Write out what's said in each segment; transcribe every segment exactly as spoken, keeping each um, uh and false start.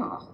Oh. Oh.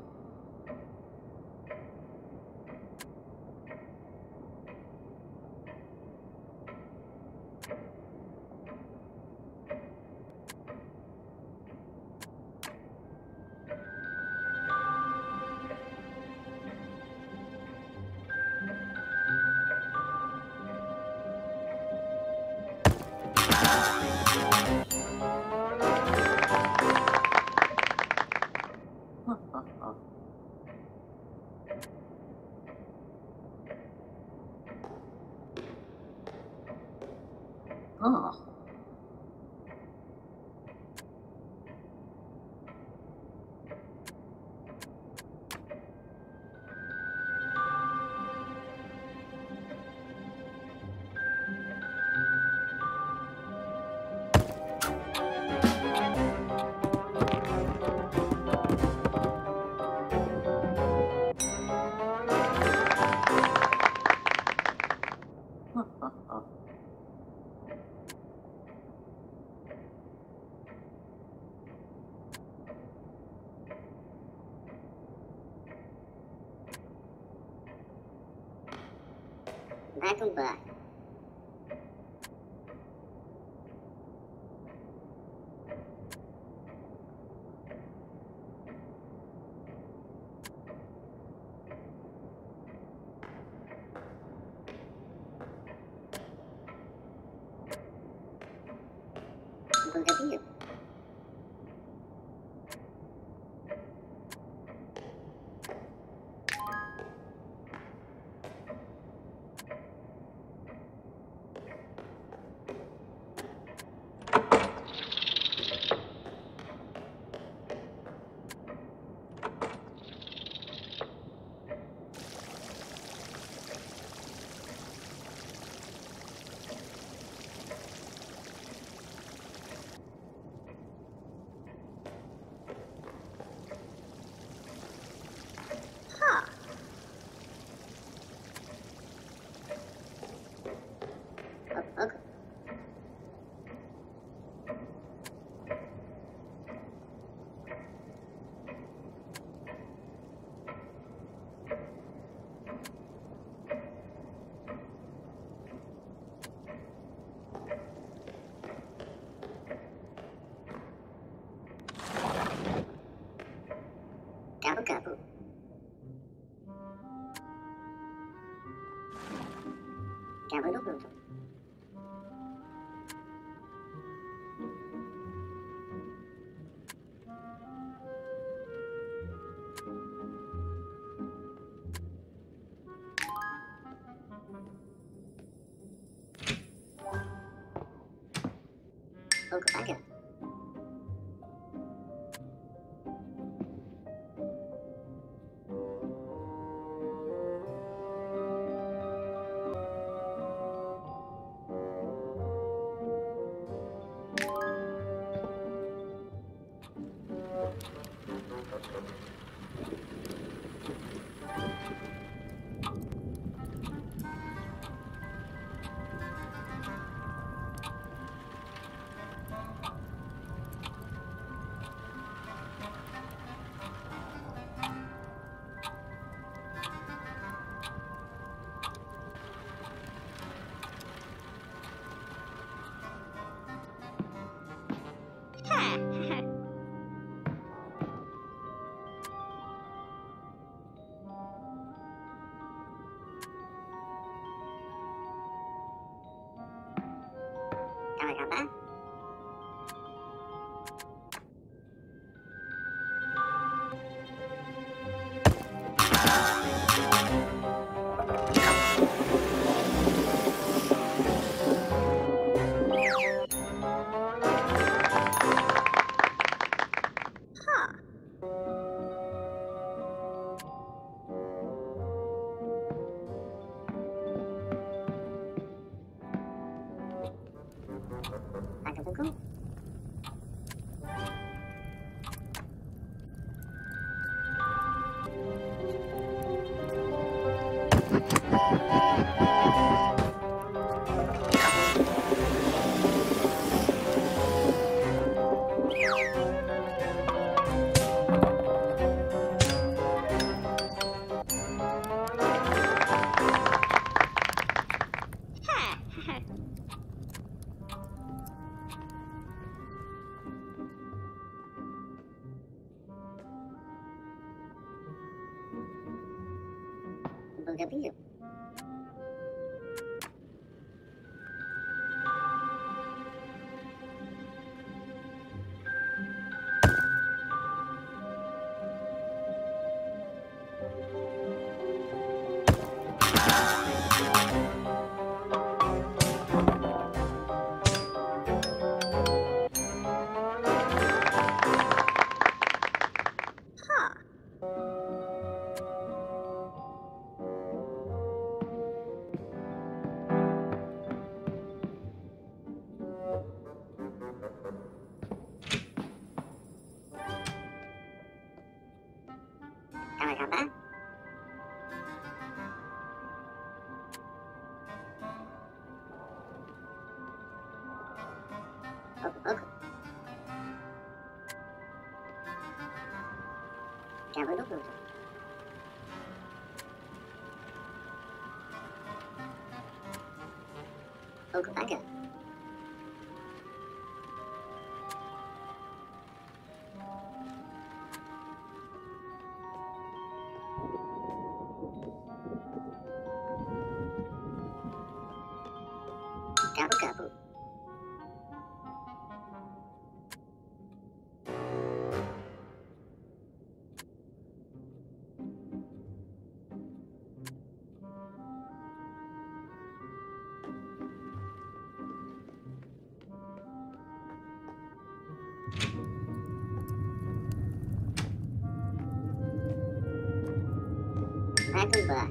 Back and back. Gabu. Gabu. Okay. W. Okabaga. Gabu Gabu. Back.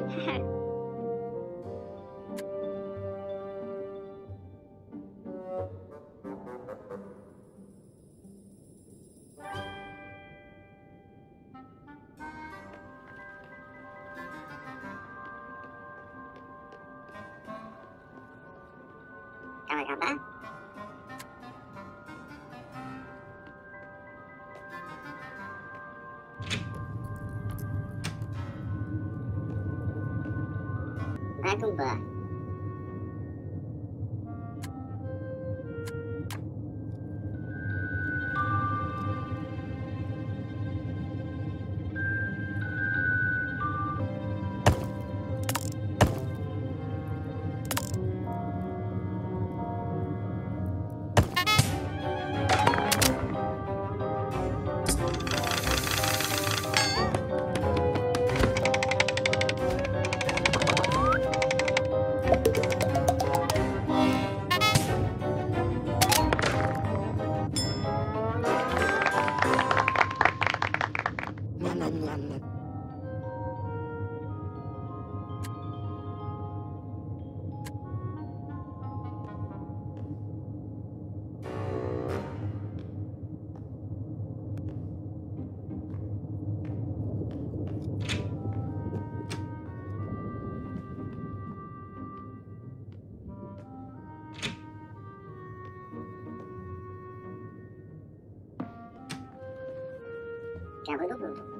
Back. Double the